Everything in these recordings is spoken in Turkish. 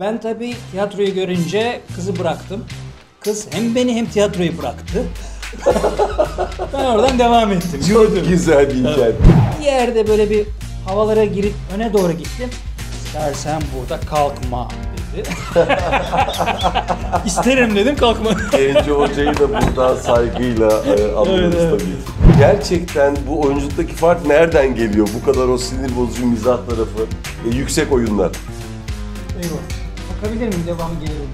Ben tabii tiyatroyu görünce kızı bıraktım. Kız hem beni hem tiyatroyu bıraktı. Ben oradan devam ettim. Çok güzel bir hikaye. Bir yerde böyle bir havalara girip öne doğru gittim. İstersen burada kalkma dedi. İsterim dedim, kalkmadı. Genco Hoca'yı da burada saygıyla alıyoruz tabii. Gerçekten bu oyunculuktaki fark nereden geliyor? Bu kadar o sinir bozucu mizah tarafı, yüksek oyunlar. Eyvah. Bakabilir miyim? Devamı gelir mi?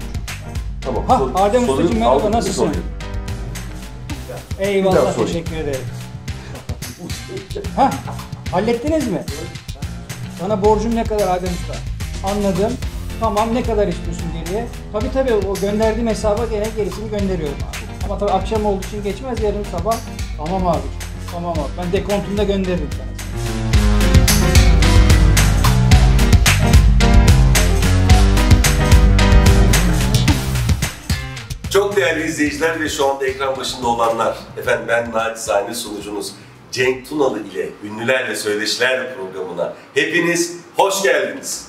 Tamam. Adem Ustacığım merhaba, nasılsın? Eyvallah, teşekkür ederim. Ha, hallettiniz mi? Sana borcum ne kadar Adem Usta? Anladım. Tamam, ne kadar istiyorsun diye. Tabii tabii, o gönderdiğim hesaba gene gerisini gönderiyorum abi. Ama tabii akşam olduğu için geçmez, yarın sabah. Tamam abi, tamam abi. Ben dekontumda gönderirim sana. Çok değerli izleyiciler ve şu anda ekran başında olanlar, efendim ben naçizane sunucunuz Cenk Tunalı ile Ünlülerle Söyleşiler programına hepiniz hoş geldiniz.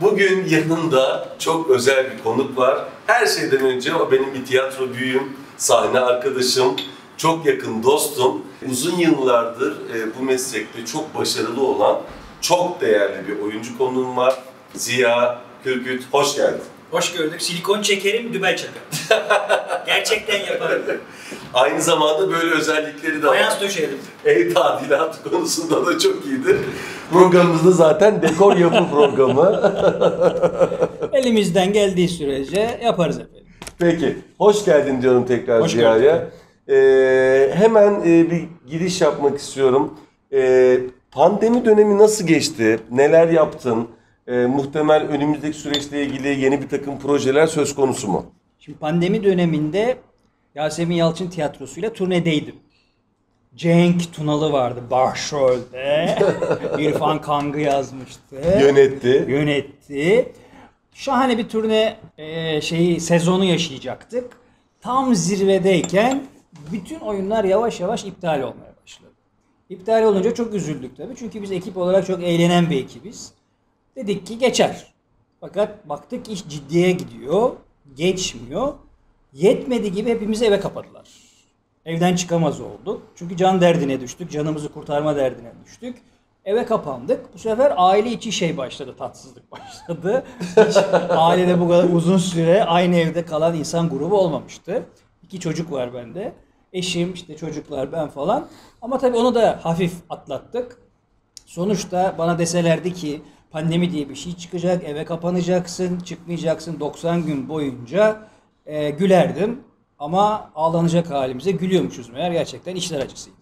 Bugün yanımda çok özel bir konuk var. Her şeyden önce o benim bir tiyatro büyüğüm, sahne arkadaşım, çok yakın dostum. Uzun yıllardır bu meslekte çok başarılı olan çok değerli bir oyuncu konuğum var. Ziya Kürküt, hoş geldin. Hoş gördük. Silikon çekerim, dümen çakarım. Gerçekten yaparım. Aynı zamanda böyle özellikleri de var. Ayaz döşerim. Ev tadilatı konusunda da çok iyidir. Programımızda zaten dekor yapı programı. Elimizden geldiği sürece yaparız efendim. Peki. Hoş geldin canım tekrar Ziya'ya. Hemen bir giriş yapmak istiyorum. Pandemi dönemi nasıl geçti? Neler yaptın? Muhtemel önümüzdeki süreçle ilgili yeni bir takım projeler söz konusu mu? Şimdi pandemi döneminde Yasemin Yalçın Tiyatrosu ile turnedeydim. Cenk Tunalı vardı başrolde. İrfan Kangı yazmıştı. Yönetti. Şahane bir turne sezonu yaşayacaktık. Tam zirvedeyken bütün oyunlar yavaş yavaş iptal olmaya başladı. İptal olunca çok üzüldük tabii. Çünkü biz ekip olarak çok eğlenen bir ekibiz. Dedik ki geçer. Fakat baktık iş ciddiye gidiyor. Geçmiyor. Yetmedi gibi hepimizi eve kapadılar. Evden çıkamaz olduk. Çünkü can derdine düştük. Canımızı kurtarma derdine düştük. Eve kapandık. Bu sefer aile içi başladı. Tatsızlık başladı. Hiç ailede bu kadar uzun süre aynı evde kalan insan grubu olmamıştı. 2 çocuk var bende. Eşim, işte çocuklar, ben falan. Ama tabii onu da hafif atlattık. Sonuçta bana deselerdi ki pandemi diye bir şey çıkacak, eve kapanacaksın, çıkmayacaksın 90 gün boyunca gülerdim. Ama ağlanacak halimize gülüyormuşuz meğer, gerçekten işler acısıydı.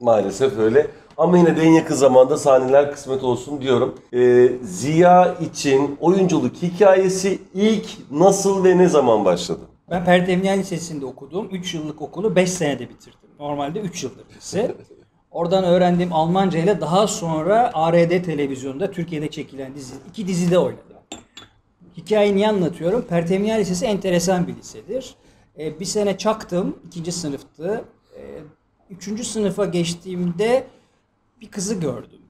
Maalesef öyle. Ama yine de en yakın zamanda sahneler kısmet olsun diyorum. Ziya için oyunculuk hikayesi ilk nasıl ve ne zaman başladı? Ben Pertemniyen Lisesi'nde okudum. 3 yıllık okulu 5 senede bitirdim. Normalde 3 yıldır lise. Oradan öğrendiğim Almanca ile daha sonra ARD televizyonda Türkiye'de çekilen dizi, 2 dizide oynadım. Hikayeyi niye anlatıyorum? Pertemniyen Lisesi enteresan bir lisedir. Bir sene çaktım, 2. sınıftı. 3. sınıfa geçtiğimde bir kızı gördüm.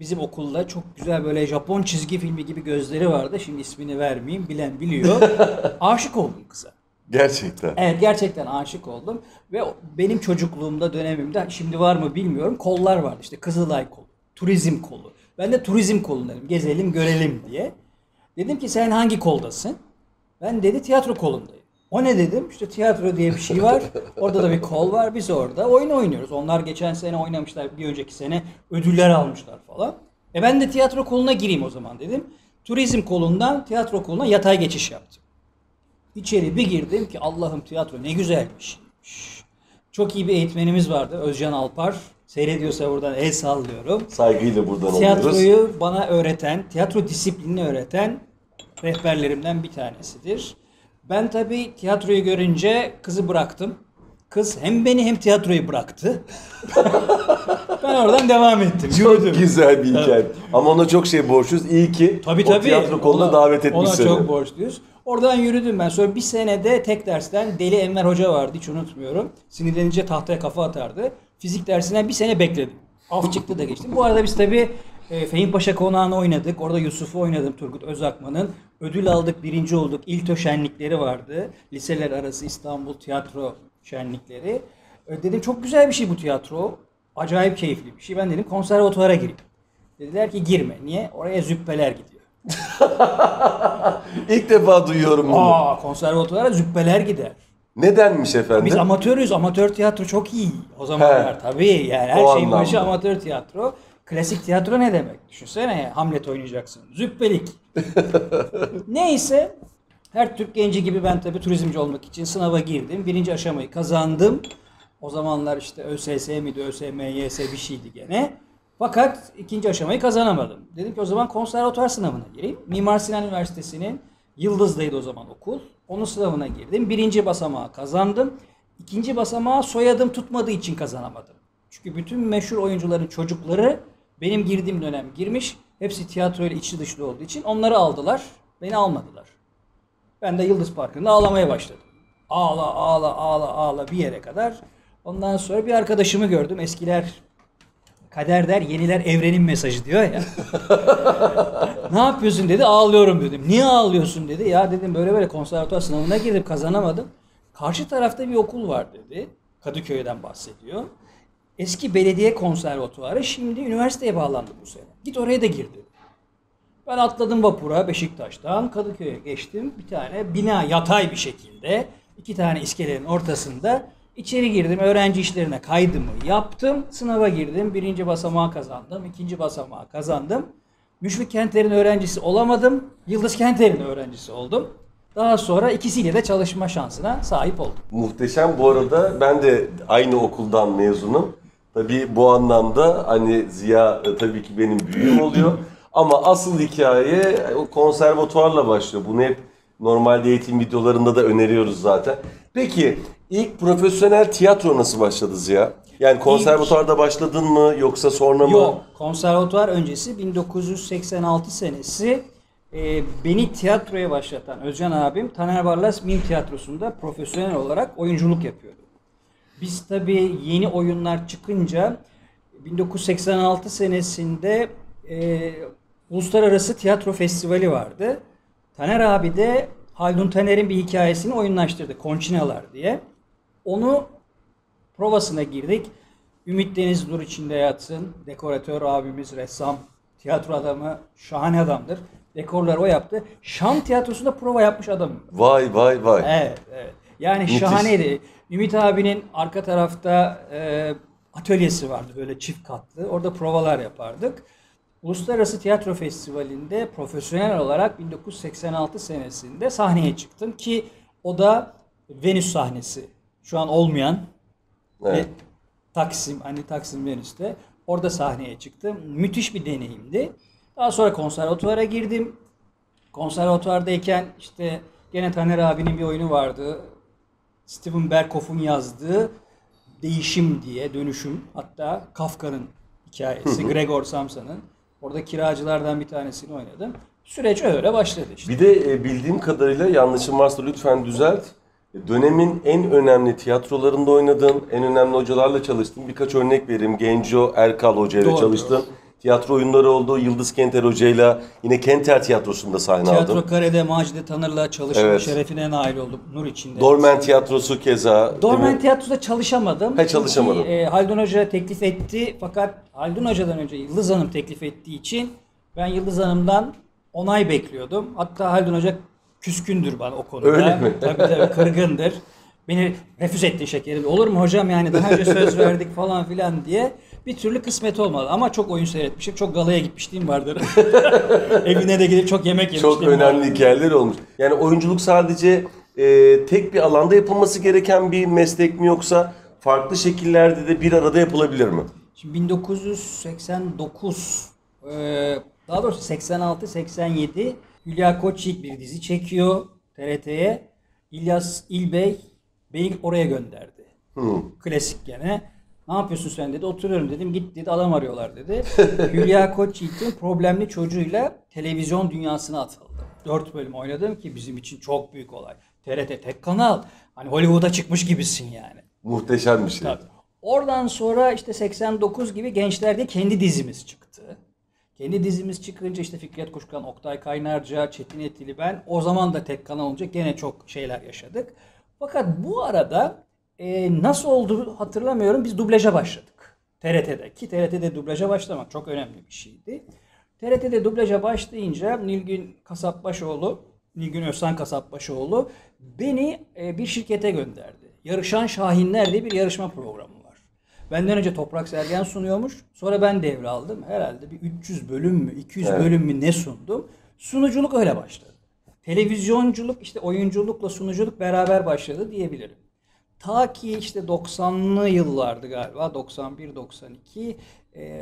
Bizim okulda çok güzel böyle Japon çizgi filmi gibi gözleri vardı. Şimdi ismini vermeyeyim, bilen biliyor. Aşık oldum kıza. Gerçekten. Evet, gerçekten aşık oldum ve benim çocukluğumda, dönemimde, şimdi var mı bilmiyorum, kollar vardı işte, Kızılay kolu, turizm kolu. Ben de turizm kolu dedim, gezelim görelim diye. Dedim ki sen hangi koldasın? Ben dedi tiyatro kolundayım. O ne dedim, işte tiyatro diye bir şey var, orada da bir kol var, biz orada oyun oynuyoruz. Onlar geçen sene oynamışlar, bir önceki sene ödüller almışlar falan. Ben de tiyatro koluna gireyim o zaman dedim. Turizm kolundan tiyatro koluna yatay geçiş yaptım. İçeri bir girdim ki Allah'ım tiyatro ne güzel bir şeymiş. Çok iyi bir eğitmenimiz vardı, Özcan Alpar. Seyrediyorsa buradan el sallıyorum. Saygıyla buradan tiyatroyu oluyoruz. Tiyatroyu bana öğreten, tiyatro disiplinini öğreten rehberlerimden bir tanesidir. Ben tabii tiyatroyu görünce kızı bıraktım. Kız hem beni hem tiyatroyu bıraktı. Ben oradan devam ettim. Çok güzel bir hikaye. Evet. Ama ona çok şey borçluyuz. İyi ki tabii, tiyatro koluna davet etmişsin. Ona çok borçluyuz. Oradan yürüdüm ben. Sonra bir senede tek dersten Deli Enver Hoca vardı, hiç unutmuyorum. Sinirlenince tahtaya kafa atardı. Fizik dersinden bir sene bekledim. Af çıktı da geçtim. Bu arada biz tabii Fehmipaşa Konağı'nı oynadık. Orada Yusuf'u oynadım, Turgut Özakman'ın. Ödül aldık, birinci olduk. İltö şenlikleri vardı. Liseler arası İstanbul tiyatro şenlikleri. Dedim çok güzel bir şey bu tiyatro. Acayip keyifli bir şey. Ben dedim konservatuara gireyim. Dediler ki girme. Niye? Oraya züppeler gidiyor. İlk defa duyuyorum bunu. Aa, konservatuara züppeler gider. Nedenmiş efendim? Biz amatörüz. Amatör tiyatro çok iyi o zamanlar. He, tabii yani her şeyin başı amatör tiyatro. Klasik tiyatro ne demek? Düşünsene Hamlet oynayacaksın. Züppelik. Neyse her Türk genci gibi ben tabii turizmci olmak için sınava girdim. Birinci aşamayı kazandım. O zamanlar işte ÖSS miydi, ÖSYS bir şeydi gene. Fakat ikinci aşamayı kazanamadım. Dedim ki o zaman konservatuar sınavına gireyim. Mimar Sinan Üniversitesi'nin Yıldız'daydı o zaman okul. Onun sınavına girdim. Birinci basamağı kazandım. İkinci basamağı soyadım tutmadığı için kazanamadım. Çünkü bütün meşhur oyuncuların çocukları benim girdiğim dönem girmiş. Hepsi tiyatroyla içli dışlı olduğu için onları aldılar. Beni almadılar. Ben de Yıldız Parkı'nda ağlamaya başladım. Ağla ağla ağla ağla bir yere kadar. Ondan sonra bir arkadaşımı gördüm. Eskiler kader der, yeniler evrenin mesajı diyor ya. Ne yapıyorsun dedi, ağlıyorum dedim. Niye ağlıyorsun dedi. Ya dedim böyle böyle konservatuar sınavına girdim, kazanamadım. Karşı tarafta bir okul var dedi. Kadıköy'den bahsediyor. Eski belediye konservatuarı şimdi üniversiteye bağlandı bu sene. Git oraya da gir dedi. Ben atladım vapura Beşiktaş'tan. Kadıköy'e geçtim. Bir tane bina yatay bir şekilde. İki tane iskelenin ortasında. İçeri girdim, öğrenci işlerine kaydımı yaptım, sınava girdim, birinci basamağı kazandım, ikinci basamağı kazandım. Müşfik Kenter'in öğrencisi olamadım, Yıldız Kenter'in öğrencisi oldum. Daha sonra ikisiyle de çalışma şansına sahip oldum. Muhteşem bu arada, ben de aynı okuldan mezunum. Tabii bu anlamda hani Ziya tabii ki benim büyüğüm oluyor. Ama asıl hikaye konservatuarla başlıyor. Bunu hep normalde eğitim videolarında da öneriyoruz zaten. Peki ilk profesyonel tiyatro nasıl başladı Ziya? Yani konservatuvarda başladın mı yoksa sonra mı? Yok, konservatuvar öncesi 1986 senesi beni tiyatroya başlatan Özcan abim Taner Barlas Mim Tiyatrosu'nda profesyonel olarak oyunculuk yapıyordu. Biz tabii yeni oyunlar çıkınca 1986 senesinde Uluslararası Tiyatro Festivali vardı. Taner abi de Haldun Taner'in bir hikayesini oyunlaştırdı, Konçinalar diye. Onu provasına girdik. Ümit Deniz Dur içinde yatsın. Dekoratör abimiz, ressam, tiyatro adamı, şahane adamdır. Dekorları o yaptı. Şam Tiyatrosu'nda prova yapmış adamım. Vay vay vay. Evet, evet. Yani müthiş, şahaneydi. Ümit abinin arka tarafta atölyesi vardı böyle çift katlı. Orada provalar yapardık. Uluslararası Tiyatro Festivali'nde profesyonel olarak 1986 senesinde sahneye çıktım ki o da Venüs sahnesi. Şu an olmayan, evet. Taksim, hani Taksim Venüs'te orada sahneye çıktım. Müthiş bir deneyimdi. Daha sonra konservatuvara girdim. Konservatuvardayken işte gene Taner abinin bir oyunu vardı. Steven Berkoff'un yazdığı Değişim diye, Dönüşüm, hatta Kafka'nın hikayesi, hı hı. Gregor Samsa'nın. Orada kiracılardan bir tanesini oynadım. Süreç öyle başladı işte. Bir de bildiğim kadarıyla, yanlışım varsa lütfen düzelt. Dönemin en önemli tiyatrolarında oynadın, en önemli hocalarla çalıştın. Birkaç örnek vereyim. Genco Erkal hocayla çalıştın. Tiyatro oyunları oldu. Yıldız Kenter hocayla yine Kenter Tiyatrosu'nda sahne aldım. Tiyatro Kare'de Macide Tanır'la çalıştım. Evet. Şerefine nail oldum. Nur içinde. Dörmen Tiyatrosu keza. Dörmen Tiyatrosu'da çalışamadım. He, çalışamadım. Çünkü, Haldun Hoca teklif etti. Fakat Haldun Hoca'dan önce Yıldız Hanım teklif ettiği için ben Yıldız Hanım'dan onay bekliyordum. Hatta Haldun Hoca küskündür bana o konuda. Öyle mi? Tabii tabii, kırgındır. Beni refüze ettin şekerim. Olur mu hocam, yani daha önce söz verdik falan filan diye. Bir türlü kısmet olmadı ama çok oyun seyretmişim. Çok galaya gitmişliğim vardır. Evine de gidip çok yemek yemiştim. Çok önemli vardır. Hikayeler olmuş. Yani oyunculuk sadece tek bir alanda yapılması gereken bir meslek mi yoksa farklı şekillerde de bir arada yapılabilir mi? Şimdi 1989, daha doğrusu 86-87 Hülya Koçiğit bir dizi çekiyor TRT'ye. İlyas İlbey beni oraya gönderdi. Hmm. Klasik gene. Ne yapıyorsun sen dedi. Oturuyorum dedim. Git dedi, adam arıyorlar dedi. Hülya Koçyiğit'in problemli çocuğuyla televizyon dünyasına atıldı. 4 bölüm oynadım ki bizim için çok büyük olay. TRT tek kanal. Hani Hollywood'a çıkmış gibisin yani. Muhteşem bir şey. Tabii. Oradan sonra işte 89 gibi Gençler'de kendi dizimiz çıktı. Kendi dizimiz çıkınca işte Fikret Koçkan, Oktay Kaynarca, Çetin Etili, ben o zaman da tek kanal olunca gene çok şeyler yaşadık. Fakat bu arada nasıl oldu hatırlamıyorum, biz dublaja başladık. TRT'de ki TRT'de dublaja başlamak çok önemli bir şeydi. TRT'de dublaja başlayınca Nilgün Özhan Kasapbaşoğlu beni bir şirkete gönderdi. Yarışan Şahinler diye bir yarışma programı var. Benden önce Toprak Sergen sunuyormuş. Sonra ben devraldım. Herhalde bir 300 bölüm mü, 200 evet. bölüm mü ne sundum. Sunuculuk öyle başladı. Televizyonculuk, işte oyunculukla sunuculuk beraber başladı diyebilirim. Ta ki işte 90'lı yıllardı galiba, 91-92.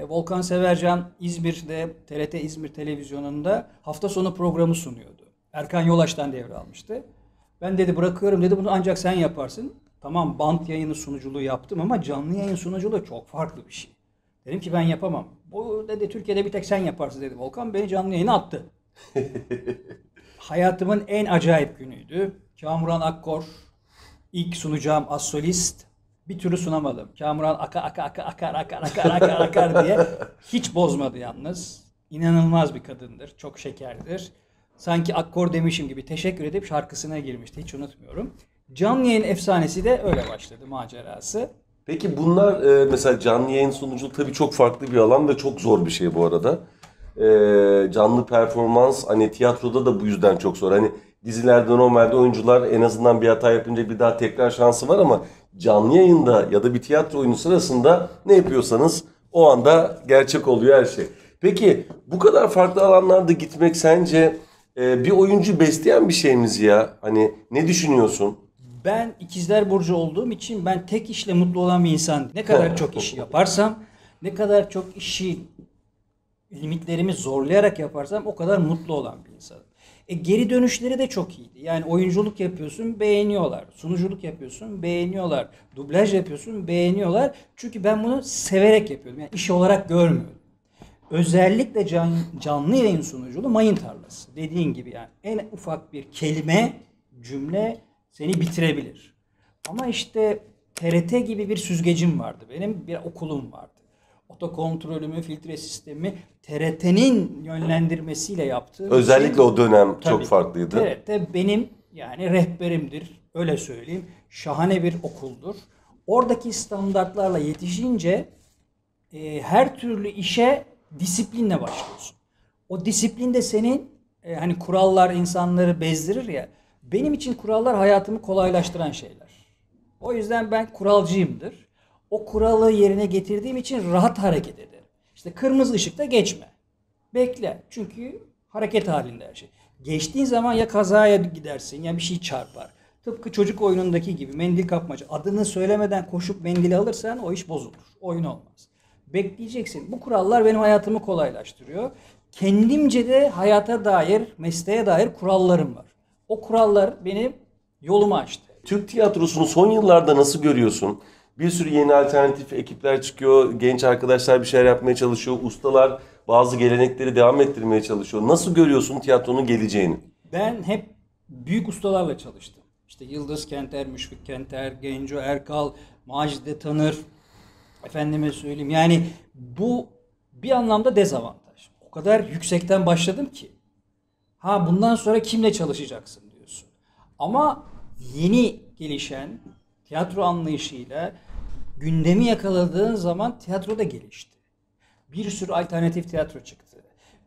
Volkan Severcan İzmir'de, TRT İzmir Televizyonu'nda hafta sonu programı sunuyordu. Erkan Yolaş'tan devralmıştı. Ben dedi bırakıyorum dedi, bunu ancak sen yaparsın. Tamam, bant yayını sunuculuğu yaptım ama canlı yayın sunuculuğu çok farklı bir şey. Dedim ki ben yapamam. Bu dedi Türkiye'de bir tek sen yaparsın dedi Volkan. Beni canlı yayına attı. Hayatımın en acayip günüydü. Kamuran Akkor ilk sunacağım as solist. Bir türlü sunamadım. Kamuran akar akar diye hiç bozmadı yalnız. İnanılmaz bir kadındır. Çok şekerdir. Sanki Akkor demişim gibi teşekkür edip şarkısına girmişti. Hiç unutmuyorum. Canlı yayın efsanesi de öyle başladı, macerası. Peki bunlar mesela canlı yayın sunuculuğu tabii çok farklı bir alan ve çok zor bir şey bu arada. Canlı performans hani tiyatroda da bu yüzden çok zor. Hani dizilerde normalde oyuncular en azından bir hata yapınca bir daha tekrar şansı var ama canlı yayında ya da bir tiyatro oyunu sırasında ne yapıyorsanız o anda gerçek oluyor her şey. Peki bu kadar farklı alanlarda gitmek sence bir oyuncu besleyen bir şeyimiz ya? Hani ne düşünüyorsun? Ben ikizler burcu olduğum için ben tek işle mutlu olan bir insan. Ne kadar çok işi yaparsam, ne kadar çok işi limitlerimi zorlayarak yaparsam o kadar mutlu olan bir insan. Geri dönüşleri de çok iyiydi. Yani oyunculuk yapıyorsun, beğeniyorlar. Sunuculuk yapıyorsun, beğeniyorlar. Dublaj yapıyorsun, beğeniyorlar. Çünkü ben bunu severek yapıyordum. Yani iş olarak görmüyorum. Özellikle canlı yayın sunuculuğu mayın tarlası. Dediğin gibi yani en ufak bir kelime, cümle seni bitirebilir. Ama işte TRT gibi bir süzgecim vardı. Benim bir okulum vardı. Otokontrolümü, filtre sistemi TRT'nin yönlendirmesiyle yaptığım. Özellikle o dönem tabii, çok farklıydı. TRT benim yani rehberimdir. Öyle söyleyeyim. Şahane bir okuldur. Oradaki standartlarla yetişince her türlü işe disiplinle başlıyorsun. O disiplin de senin hani kurallar insanları bezdirir ya. Benim için kurallar hayatımı kolaylaştıran şeyler. O yüzden ben kuralcıyımdır. O kuralı yerine getirdiğim için rahat hareket ederim. İşte kırmızı ışıkta geçme. Bekle. Çünkü hareket halinde her şey. Geçtiğin zaman ya kazaya gidersin ya bir şey çarpar. Tıpkı çocuk oyunundaki gibi mendil kapmaca. Adını söylemeden koşup mendili alırsan o iş bozulur. Oyun olmaz. Bekleyeceksin. Bu kurallar benim hayatımı kolaylaştırıyor. Kendimce de hayata dair, mesleğe dair kurallarım var. O kurallar benim yolumu açtı. Türk tiyatrosunu son yıllarda nasıl görüyorsun? Bir sürü yeni alternatif ekipler çıkıyor. Genç arkadaşlar bir şeyler yapmaya çalışıyor. Ustalar bazı gelenekleri devam ettirmeye çalışıyor. Nasıl görüyorsun tiyatronun geleceğini? Ben hep büyük ustalarla çalıştım. İşte Yıldız Kenter, Müşfik Kenter, Genco Erkal, Macide Tanır. Efendime söyleyeyim yani bu bir anlamda dezavantaj. O kadar yüksekten başladım ki. Ha bundan sonra kimle çalışacaksın diyorsun. Ama yeni gelişen tiyatro anlayışıyla gündemi yakaladığın zaman tiyatro da gelişti. Bir sürü alternatif tiyatro çıktı.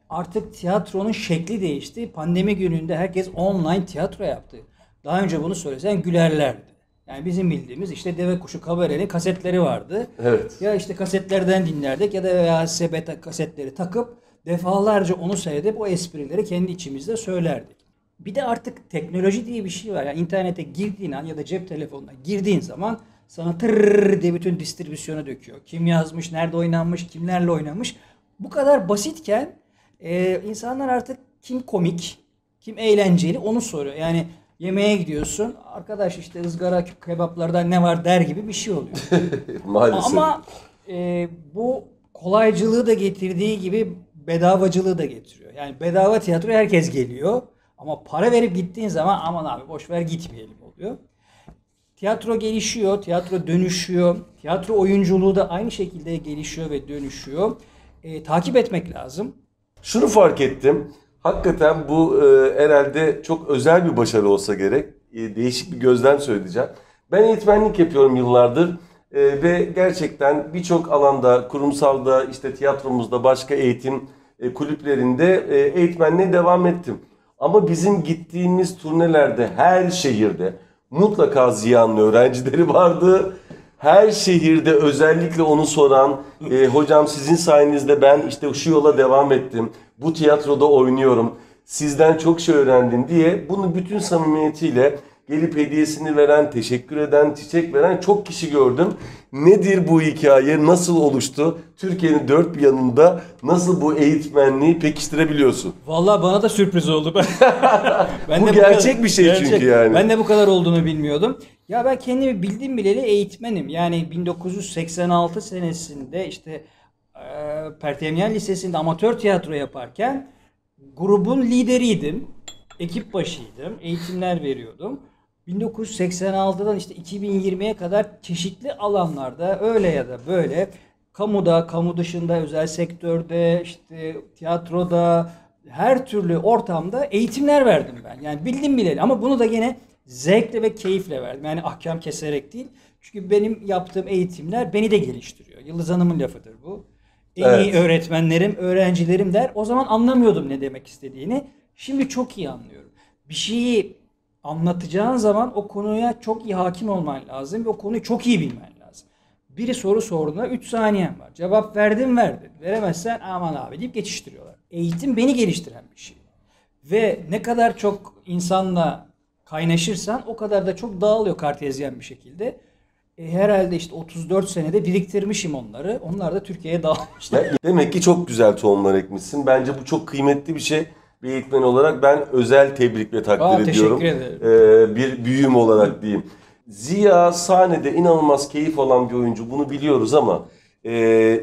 Artık tiyatronun şekli değişti. Pandemi gününde herkes online tiyatro yaptı. Daha önce bunu söylesen gülerlerdi. Yani bizim bildiğimiz işte Deve Kuşu Kabare'nin kasetleri vardı. Evet. Ya işte kasetlerden dinlerdik ya da VHS kasetleri takıp defalarca onu seyredip o esprileri kendi içimizde söylerdik. Bir de artık teknoloji diye bir şey var. Yani internete girdiğin an ya da cep telefonuna girdiğin zaman sana tırrrr diye bütün distribüsyona döküyor. Kim yazmış, nerede oynanmış, kimlerle oynamış. Bu kadar basitken insanlar artık kim komik, kim eğlenceli onu soruyor. Yani yemeğe gidiyorsun, arkadaş işte ızgara kebaplardan ne var der gibi bir şey oluyor. Maalesef. Ama bu kolaycılığı da getirdiği gibi bedavacılığı da getiriyor. Yani bedava tiyatroya herkes geliyor. Ama para verip gittiğin zaman aman abi boşver gitmeyelim oluyor. Tiyatro gelişiyor, tiyatro dönüşüyor. Tiyatro oyunculuğu da aynı şekilde gelişiyor ve dönüşüyor. Takip etmek lazım. Şunu fark ettim. Hakikaten bu herhalde çok özel bir başarı olsa gerek. Değişik bir gözlem söyleyeceğim. Ben eğitmenlik yapıyorum yıllardır. Ve gerçekten birçok alanda, kurumsalda, işte tiyatromuzda, başka eğitim kulüplerinde eğitmenliğe devam ettim. Ama bizim gittiğimiz turnelerde her şehirde mutlaka Ziya'nın öğrencileri vardı. Her şehirde özellikle onu soran, hocam sizin sayenizde ben işte şu yola devam ettim, bu tiyatroda oynuyorum, sizden çok şey öğrendim diye bunu bütün samimiyetiyle gelip hediyesini veren, teşekkür eden, çiçek veren çok kişi gördüm. Nedir bu hikaye, nasıl oluştu? Türkiye'nin dört bir yanında nasıl bu eğitmenliği pekiştirebiliyorsun? Vallahi bana da sürpriz oldu. Bu gerçek bir şey gerçek. Çünkü yani. Ben de bu kadar olduğunu bilmiyordum. Ya ben kendimi bildiğim bileli eğitmenim. Yani 1986 senesinde işte Pertemyen Lisesi'nde amatör tiyatro yaparken grubun lideriydim. Ekip başıydım. Eğitimler veriyordum. 1986'dan işte 2020'ye kadar çeşitli alanlarda öyle ya da böyle kamuda, kamu dışında, özel sektörde, işte tiyatroda, her türlü ortamda eğitimler verdim ben. Yani bildim bileli ama bunu da gene zevkle ve keyifle verdim. Yani ahkam keserek değil. Çünkü benim yaptığım eğitimler beni de geliştiriyor. Yıldız Hanım'ın lafıdır bu. En iyi öğretmenlerim, öğrencilerim der. O zaman anlamıyordum ne demek istediğini. Şimdi çok iyi anlıyorum. Bir şeyi anlatacağın zaman o konuya çok iyi hakim olman lazım ve o konuyu çok iyi bilmen lazım. Biri soru sorduğunda 3 saniyen var. Cevap verdin verdin. Veremezsen aman abi deyip geçiştiriyorlar. Eğitim beni geliştiren bir şey. Ve ne kadar çok insanla kaynaşırsan o kadar da çok dağılıyor kartezyen bir şekilde. Herhalde işte 34 senede biriktirmişim onları. Onlar da Türkiye'ye dağılmışlar. Demek ki çok güzel tohumlar ekmişsin. Bence bu çok kıymetli bir şey. Bir eğitmen olarak ben özel tebrik ve takdir ediyorum. Bir büyüğüm olarak diyeyim. Ziya sahnede inanılmaz keyif alan bir oyuncu. Bunu biliyoruz ama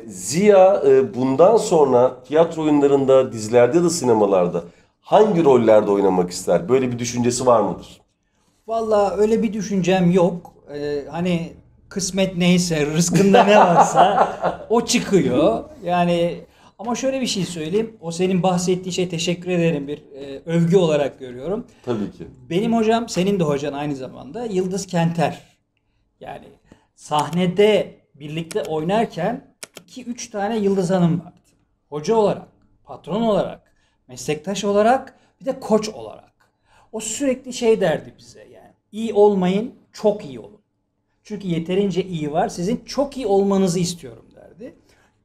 Ziya bundan sonra tiyatro oyunlarında, dizilerde ya da sinemalarda hangi rollerde oynamak ister? Böyle bir düşüncesi var mıdır? Vallahi öyle bir düşüncem yok. Hani kısmet neyse, rızkında ne varsa o çıkıyor. Yani... Ama şöyle bir şey söyleyeyim. O senin bahsettiğin şey, teşekkür ederim, bir övgü olarak görüyorum. Tabii ki. Benim hocam, senin de hocan aynı zamanda Yıldız Kenter. Yani sahnede birlikte oynarken 2-3 tane Yıldız Hanım vardı. Hoca olarak, patron olarak, meslektaş olarak, bir de koç olarak. O sürekli şey derdi bize yani. İyi olmayın, çok iyi olun. Çünkü yeterince iyi var. Sizin çok iyi olmanızı istiyorum derdi.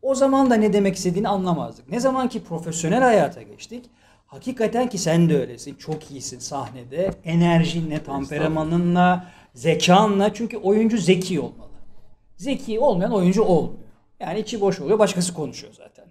O zaman da ne demek istediğini anlamazdık. Ne zaman ki profesyonel hayata geçtik, hakikaten ki sen de öylesin, çok iyisin sahnede, enerjinle, temperamanınla, zekanla. Çünkü oyuncu zeki olmalı. Zeki olmayan oyuncu olmuyor. Yani içi boş oluyor, başkası konuşuyor zaten.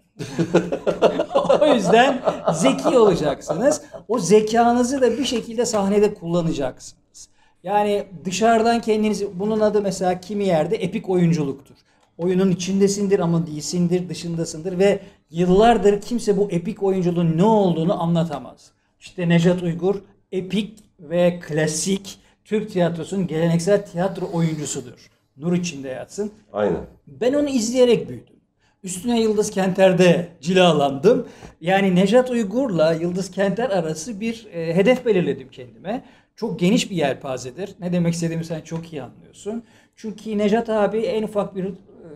O yüzden zeki olacaksınız. O zekanızı da bir şekilde sahnede kullanacaksınız. Yani dışarıdan kendinizi, bunun adı mesela kimi yerde epik oyunculuktur. Oyunun içindesindir ama değilsindir, dışındasındır ve yıllardır kimse bu epik oyunculuğun ne olduğunu anlatamaz. İşte Nejat Uygur epik ve klasik Türk tiyatrosunun geleneksel tiyatro oyuncusudur. Nur içinde yatsın. Aynen. Ben onu izleyerek büyüdüm. Üstüne Yıldız Kenter'de cilalandım. Yani Nejat Uygur'la Yıldız Kenter arası bir hedef belirledim kendime. Çok geniş bir yelpazedir. Ne demek istediğimi sen çok iyi anlıyorsun. Çünkü Nejat abi en ufak bir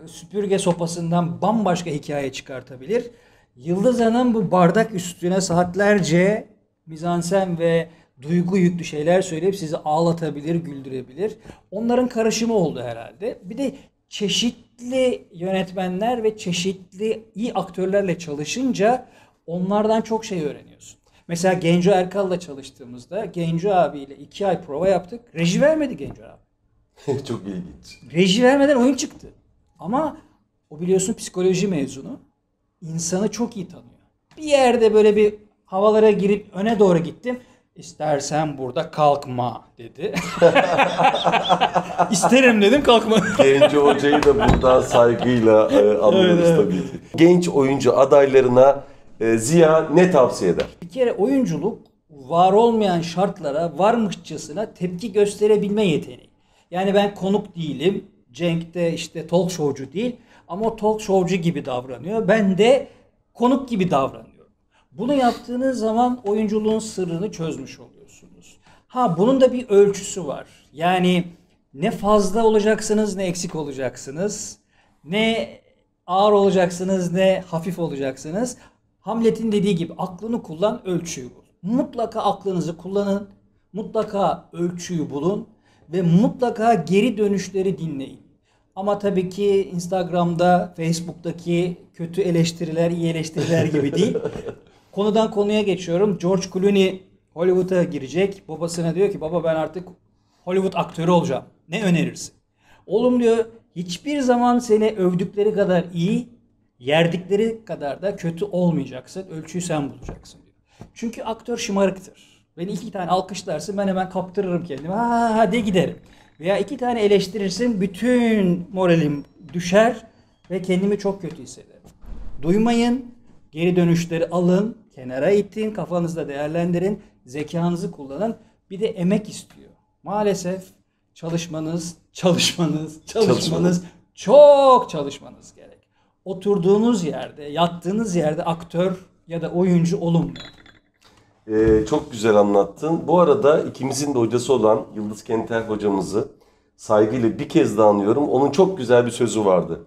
süpürge sopasından bambaşka hikaye çıkartabilir. Yıldız Hanım bu bardak üstüne saatlerce mizansen ve duygu yüklü şeyler söyleyip sizi ağlatabilir, güldürebilir. Onların karışımı oldu herhalde. Bir de çeşitli yönetmenler ve çeşitli iyi aktörlerle çalışınca onlardan çok şey öğreniyorsun. Mesela Genco Erkal'la çalıştığımızda Genco abiyle 2 ay prova yaptık. Reji vermedi Genco abi. Çok ilginç. Reji vermeden oyun çıktı. Ama o biliyorsun psikoloji mezunu, insanı çok iyi tanıyor. Bir yerde böyle bir havalara girip öne doğru gittim. İstersen burada kalkma dedi. İsterim dedim, kalkmadım. Genç hocayı da buradan saygıyla anlıyoruz evet. Tabii ki. Genç oyuncu adaylarına Ziya ne tavsiye eder? Bir kere oyunculuk var olmayan şartlara varmışçasına tepki gösterebilme yeteneği. Yani ben konuk değilim. Cenk de işte talk showcu değil ama talk showcu gibi davranıyor. Ben de konuk gibi davranıyorum. Bunu yaptığınız zaman oyunculuğun sırrını çözmüş oluyorsunuz. Ha, bunun da bir ölçüsü var. Yani ne fazla olacaksınız, ne eksik olacaksınız, ne ağır olacaksınız, ne hafif olacaksınız. Hamlet'in dediği gibi aklını kullan, ölçüyü bul. Mutlaka aklınızı kullanın, mutlaka ölçüyü bulun ve mutlaka geri dönüşleri dinleyin. Ama tabii ki Instagram'da, Facebook'taki kötü eleştiriler, iyi eleştiriler gibi değil. Konudan konuya geçiyorum. George Clooney Hollywood'a girecek. Babasına diyor ki, baba ben artık Hollywood aktörü olacağım. Ne önerirsin? Oğlum diyor, hiçbir zaman seni övdükleri kadar iyi, yerdikleri kadar da kötü olmayacaksın. Ölçüyü sen bulacaksın diyor. Çünkü aktör şımarıktır. Beni iki tane alkışlarsın, ben hemen kaptırırım kendimi. Ha de giderim. Veya iki tane eleştirirsin, bütün moralim düşer ve kendimi çok kötü hissederim. Duymayın, geri dönüşleri alın, kenara itin, kafanızda değerlendirin, zekanızı kullanın. Bir de emek istiyor. Maalesef çalışmanız, çok çalışmanız gerek. Oturduğunuz yerde, yattığınız yerde aktör ya da oyuncu olunmuyor. Çok güzel anlattın. Bu arada ikimizin de hocası olan Yıldız Kenter hocamızı saygıyla bir kez daha anıyorum. Onun çok güzel bir sözü vardı.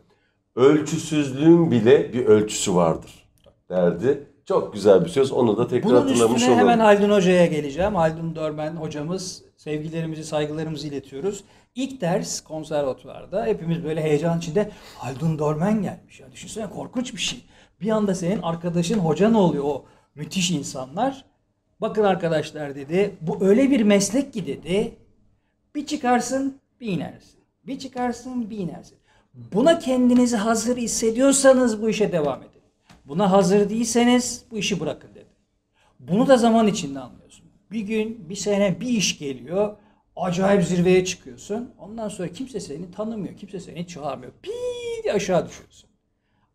Ölçüsüzlüğün bile bir ölçüsü vardır derdi. Çok güzel bir söz. Onu da tekrar hatırlamış olalım. Bunun üstüne hemen Haldun hocaya geleceğim. Haldun Dörmen hocamız. Sevgilerimizi, saygılarımızı iletiyoruz. İlk ders konservatuvarda hepimiz böyle heyecan içinde Haldun Dörmen gelmiş. Ya düşünsene, korkunç bir şey. Bir anda senin arkadaşın, hocan oluyor o müthiş insanlar. Bakın arkadaşlar dedi, bu öyle bir meslek ki dedi, bir çıkarsın bir inersin, bir çıkarsın bir inersin. Buna kendinizi hazır hissediyorsanız bu işe devam edin. Buna hazır değilseniz bu işi bırakın dedi. Bunu da zaman içinde anlıyorsun. Bir gün, bir sene bir iş geliyor, acayip zirveye çıkıyorsun. Ondan sonra kimse seni tanımıyor, kimse seni çağırmıyor. Pii diye aşağı düşüyorsun.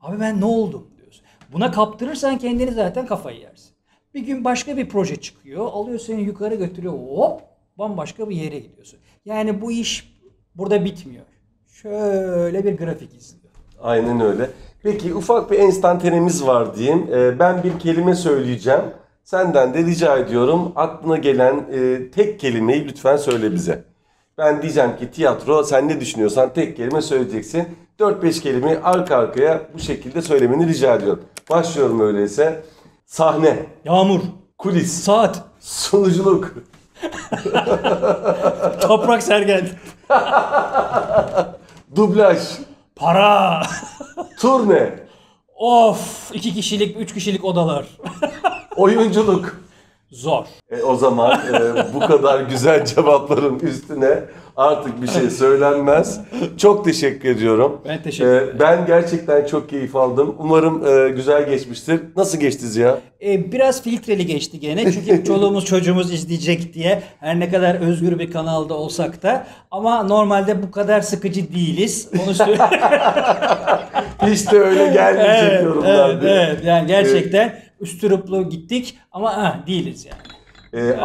Abi ben ne oldum diyorsun. Buna kaptırırsan kendini zaten kafayı yersin. Bir gün başka bir proje çıkıyor, alıyor seni yukarı götürüyor, hop bambaşka bir yere gidiyorsun. Yani bu iş burada bitmiyor. Şöyle bir grafik izliyor. Aynen öyle. Peki ufak bir enstantanemiz var diyeyim. Ben bir kelime söyleyeceğim. Senden de rica ediyorum, aklına gelen tek kelimeyi lütfen söyle bize. Ben diyeceğim ki tiyatro, sen ne düşünüyorsan tek kelime söyleyeceksin. 4-5 kelime arka arkaya bu şekilde söylemeni rica ediyorum. Başlıyorum öyleyse. Sahne. Yağmur. Kulis. Saat. Sunuculuk. Toprak Sergen. Dublaj. Para. Turne. Of, 2 kişilik, 3 kişilik odalar. Oyunculuk. Zor. O zaman bu kadar güzel cevapların üstüne artık bir şey söylenmez. Çok teşekkür ediyorum. Ben teşekkür ederim. Ben gerçekten çok keyif aldım. Umarım güzel geçmiştir. Nasıl geçti Ziya? Biraz filtreli geçti gene. Çünkü çoluğumuz çocuğumuz izleyecek diye. Her ne kadar özgür bir kanalda olsak da. Ama normalde bu kadar sıkıcı değiliz. Onu söyleyeyim. Hiç de öyle gelmeyecek yorumlardı. Evet, yani gerçekten... Üstüruplu gittik ama değiliz yani.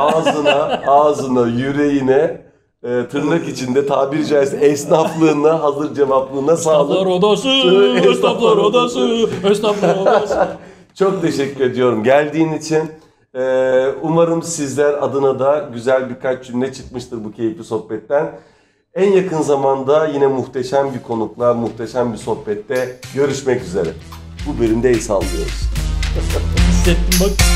Ağzına, yüreğine, tırnak içinde tabiri caizse esnaflığına, hazır cevaplığına sağlık. Esnaflar odası. Çok teşekkür ediyorum geldiğin için. Umarım sizler adına da güzel birkaç cümle çıkmıştır bu keyifli sohbetten. En yakın zamanda yine muhteşem bir konukla, muhteşem bir sohbette görüşmek üzere. Bu bölümde el sallıyoruz. Hissettim bak.